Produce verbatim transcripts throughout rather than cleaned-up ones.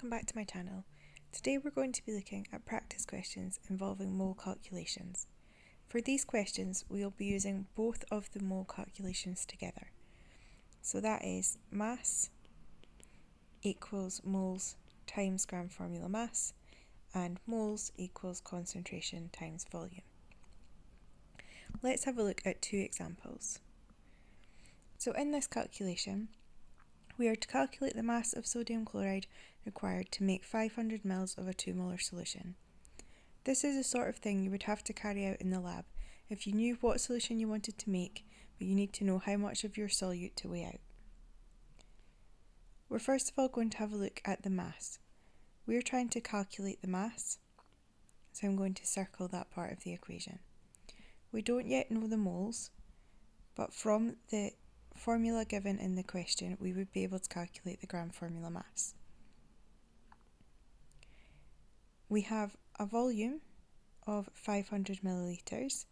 welcome back to my channel. Today we're going to be looking at practice questions involving mole calculations. For these questions we will be using both of the mole calculations together. So that is mass equals moles times gram formula mass and moles equals concentration times volume. Let's have a look at two examples. So in this calculation we are to calculate the mass of sodium chloride required to make five hundred milliliters of a two molar solution. This is the sort of thing you would have to carry out in the lab if you knew what solution you wanted to make, but you need to know how much of your solute to weigh out. We're first of all going to have a look at the mass. We're trying to calculate the mass, so I'm going to circle that part of the equation. We don't yet know the moles, but from the formula given in the question we would be able to calculate the gram formula mass. We have a volume of five hundred millilitres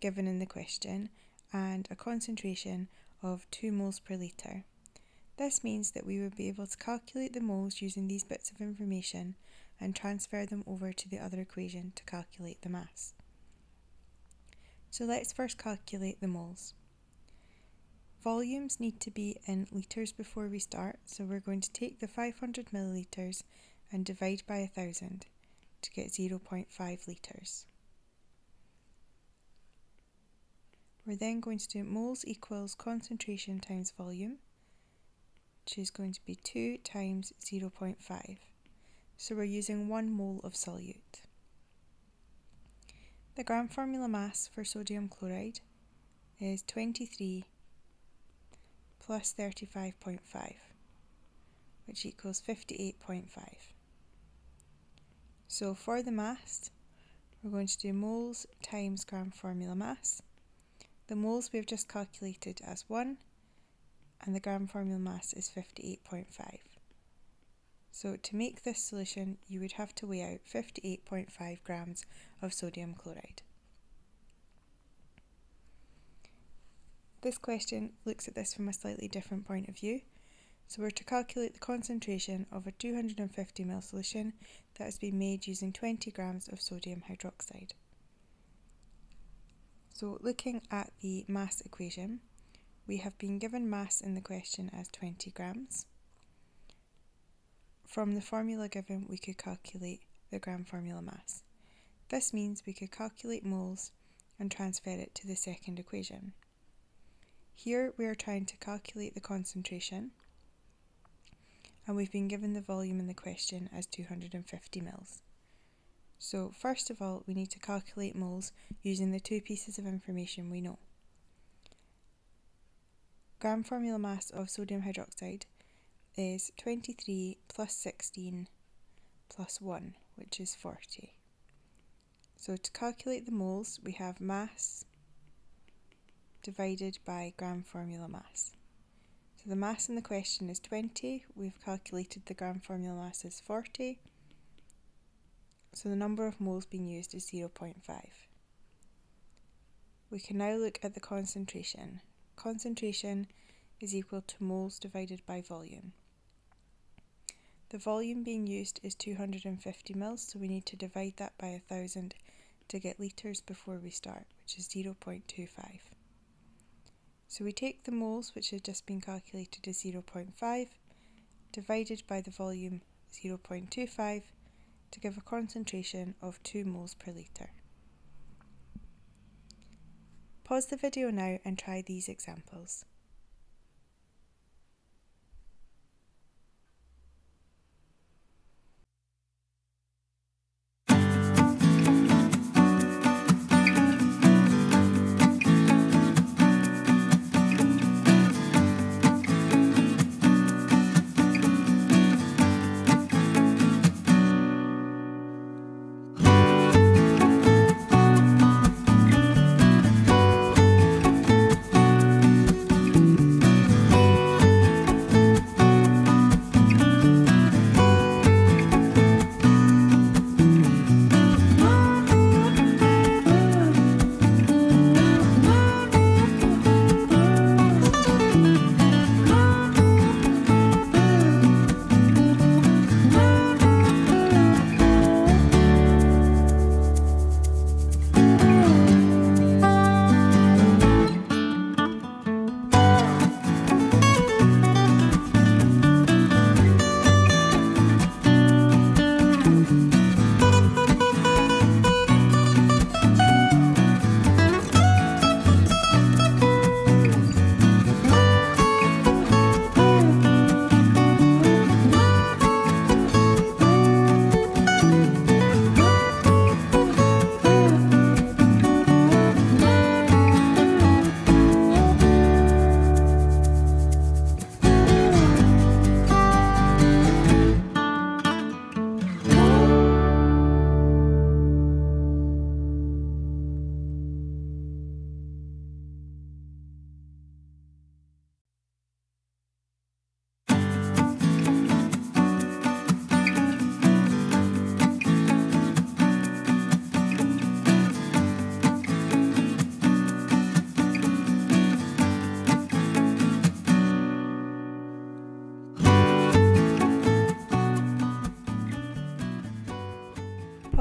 given in the question and a concentration of two moles per litre. This means that we would be able to calculate the moles using these bits of information and transfer them over to the other equation to calculate the mass. So let's first calculate the moles. Volumes need to be in litres before we start, so we're going to take the five hundred millilitres and divide by one thousand to get zero point five litres. We're then going to do moles equals concentration times volume, which is going to be two times zero point five. So we're using one mole of solute. The gram formula mass for sodium chloride is twenty-three plus thirty-five point five, which equals fifty-eight point five. So for the mass, we're going to do moles times gram formula mass. The moles we've just calculated as one, and the gram formula mass is fifty-eight point five. So to make this solution, you would have to weigh out fifty-eight point five grams of sodium chloride. This question looks at this from a slightly different point of view. So we're to calculate the concentration of a two hundred fifty milliliter solution that has been made using twenty grams of sodium hydroxide. So looking at the mass equation, we have been given mass in the question as twenty grams. From the formula given, we could calculate the gram formula mass. This means we could calculate moles and transfer it to the second equation. Here we are trying to calculate the concentration, and we've been given the volume in the question as two hundred fifty millilitres. So first of all, we need to calculate moles using the two pieces of information we know. Gram formula mass of sodium hydroxide is twenty-three plus sixteen plus one, which is forty. So to calculate the moles, we have mass divided by gram formula mass. So the mass in the question is twenty, we've calculated the gram formula mass is forty, so the number of moles being used is zero point five. We can now look at the concentration. Concentration is equal to moles divided by volume. The volume being used is two hundred fifty millilitres, so we need to divide that by one thousand to get litres before we start, which is zero point two five. So we take the moles, which have just been calculated as zero point five, divided by the volume zero point two five to give a concentration of two moles per litre. Pause the video now and try these examples.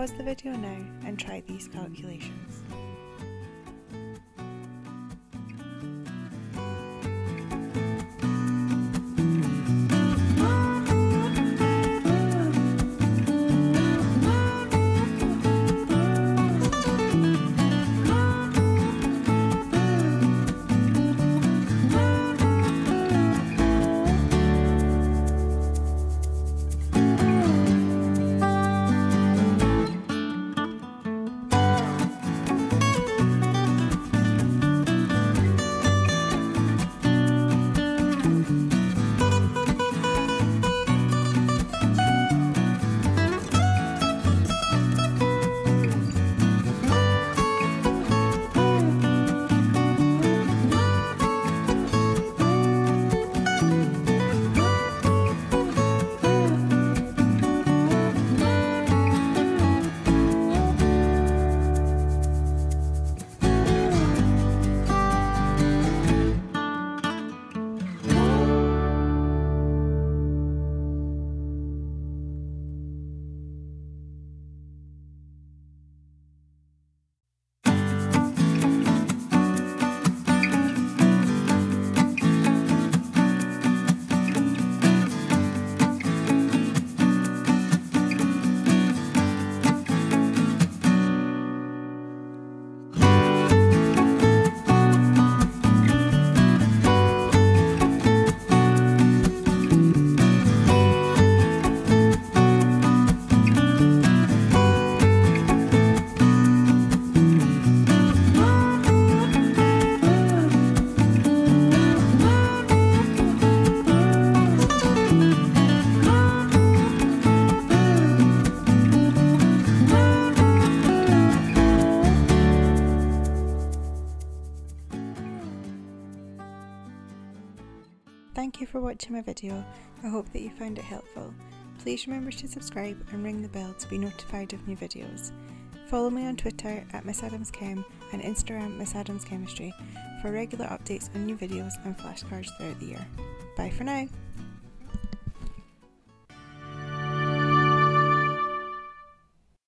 Pause the video now and try these calculations. Thank you for watching my video. I hope that you found it helpful. Please remember to subscribe and ring the bell to be notified of new videos. Follow me on Twitter at Miss Adams Chem and Instagram Miss Adams Chemistry for regular updates on new videos and flashcards throughout the year. Bye for now!